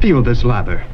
Feel this lather.